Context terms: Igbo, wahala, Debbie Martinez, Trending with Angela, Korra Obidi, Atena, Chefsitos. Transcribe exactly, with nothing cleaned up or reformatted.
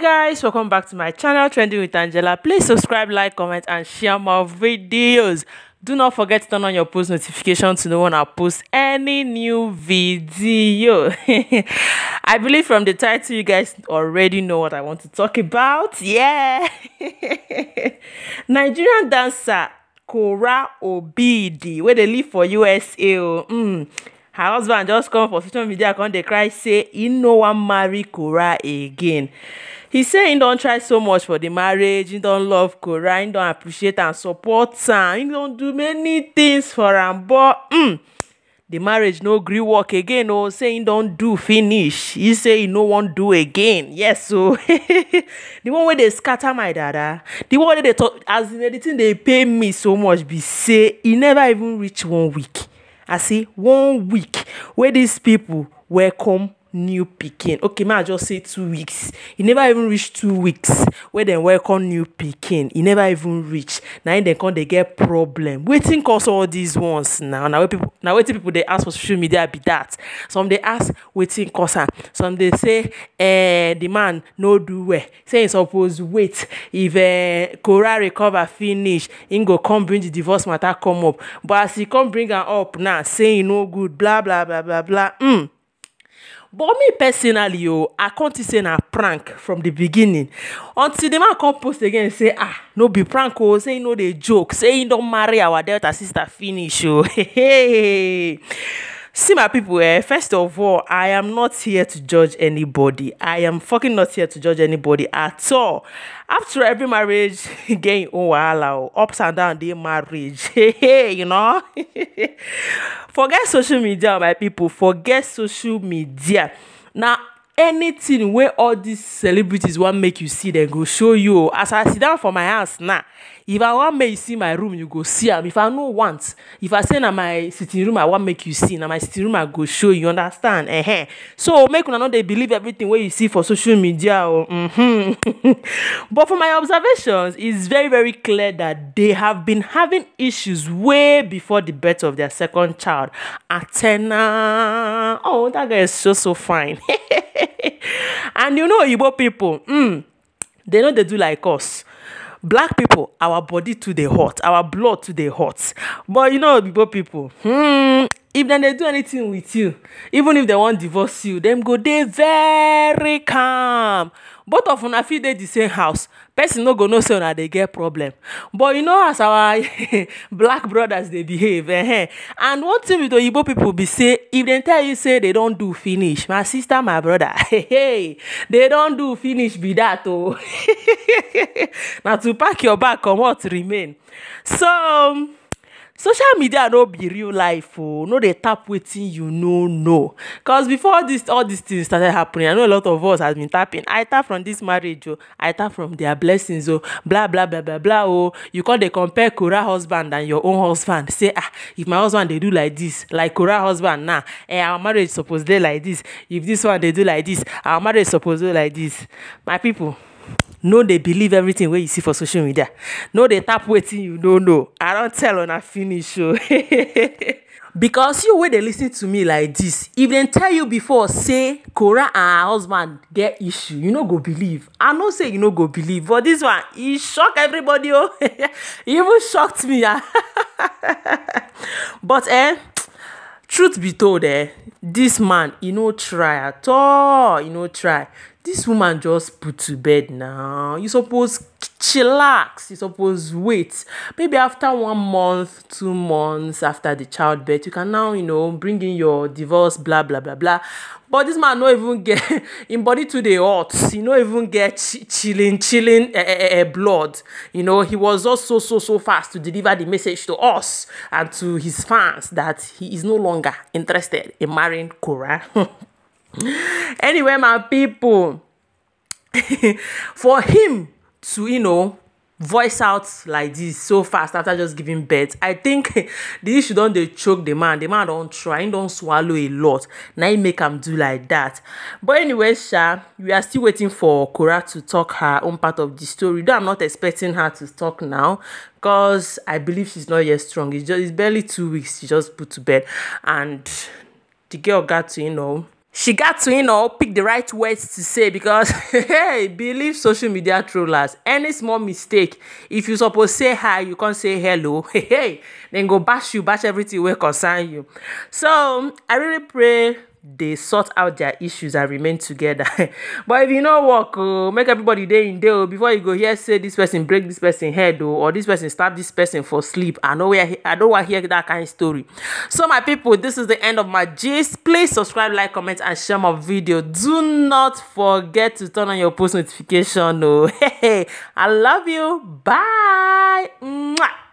Hey guys, welcome back to my channel Trending with Angela. Please subscribe, like, comment and share my videos. Do not forget to turn on your post notifications to know when I post any new video. I believe from the title you guys already know what I want to talk about. Yeah. Nigerian dancer Korra Obidi, where they live for U S A. Mm. Her husband just come for social media account, they cry, say he no one marry Korra again. He say he don't try so much for the marriage, he don't love Korra, he don't appreciate and support her, he don't do many things for him, but mm, the marriage no gree work again. Oh, say he don't do finish. He say he no one do again. Yes, so the one where they scatter my dada, the one where they talk as in editing they pay me so much, be say he never even reach one week. I see one week where these people welcome new Pekin. Okay, man, I just say two weeks. He never even reached two weeks where they welcome new Pekin. He never even reached. Now they come, they get problem. Waiting cause all these ones now. Now people, now waiting people they ask for social media be that. Some they ask waiting cause her. Some they say, eh, the man no do well. Say he's supposed wait. If eh, Korra recover finish, he go come bring the divorce matter come up. But as he come bring her up now, saying no good, blah blah blah blah blah. Hmm. But me personally, yo, I can't say na prank from the beginning. Until the man come post again and say, ah, no be prank, oh, say no they joke, say you don't marry our Delta sister finish, oh. Hey, see my people, eh? First of all, I am not here to judge anybody. I am fucking not here to judge anybody at all. After every marriage, again, oh, wahala, ups and downs, the marriage. Hey, hey, you know. Forget social media, my people. Forget social media. Now, anything where all these celebrities want make you see, they go show you. As I sit down for my house now, nah, if I want make you see my room, you go see them. If I no want, if I say na my sitting room, I want make you see. Na my sitting room, I go show you. Understand? Eh? Uh-huh. So make una know they believe everything where you see for social media. Or, mm-hmm. But from my observations, it's very very clear that they have been having issues way before the birth of their second child, Atena. Oh, that guy is so so fine. And you know, Igbo people, mm, they know they do like us. Black people, our body to the hot, our blood to the hot. But you know, Igbo people, mm, if then they do anything with you, even if they want divorce you, them go they very calm. Both of una fit dey the same house. Person no go no say una they get problem. But you know as our black brothers they behave. Eh? And one thing with the Igbo people be say, if they tell you say they don't do finish, my sister, my brother, hey, hey, they don't do finish be that oh. Now to pack your bag, come out remain. So social media no be real life, oh. No they tap waiting, you know, no. Because before this, all these things started happening, I know a lot of us has been tapping. I tap from this marriage, oh. I tap from their blessings, oh. Blah, blah, blah, blah, blah, oh. You can't they compare Korra husband and your own husband. Say, ah, if my husband, they do like this, like Korra husband, nah. Eh, our marriage supposed to like this. If this one, they do like this, our marriage supposed to like this. My people. No, they believe everything where you see for social media. No, they tap waiting, you don't know. I don't tell on a finish show. Because you way they listen to me like this. If they tell you before, say Korra and her husband get issue, you no go believe. I no say you no go believe, but this one it shock everybody. Oh, it even shocked me. Yeah. But eh, truth be told, eh, this man he no try at all. He no try. This woman just put to bed now. You suppose chillax. You suppose wait. Maybe after one month, two months after the childbirth, you can now, you know, bring in your divorce, blah, blah, blah, blah. But this man no even get, in body to the hot, he no even get ch chilling, chilling eh, eh, eh, blood. You know, he was also so, so fast to deliver the message to us and to his fans that he is no longer interested in marrying Korra. Anyway, my people, for him to, you know, voice out like this so fast after just giving birth, I think the issue don't they choke the man. The man don't try, he don't swallow a lot. Now he make him do like that. But anyway, Sha, we are still waiting for Korra to talk her own part of the story. Though I'm not expecting her to talk now, because I believe she's not yet strong. It's just it's barely two weeks she just put to bed. And the girl got to, you know, She got to, you know, pick the right words to say because, hey, believe social media trollers. Any small mistake, if you suppose say hi, you can't say hello. Hey, hey, then go bash you, bash everything will concern you. So I really pray they sort out their issues and remain together. But if you know what, uh, make everybody day in day before you go here, say this person break this person head oh, or this person stab this person for sleep. I know where I don't want to hear that kind of story. So my people, this is the end of my gist. Please subscribe, like, comment, and share my video. Do not forget to turn on your post notification. Oh, hey, hey. I love you. Bye. Mwah.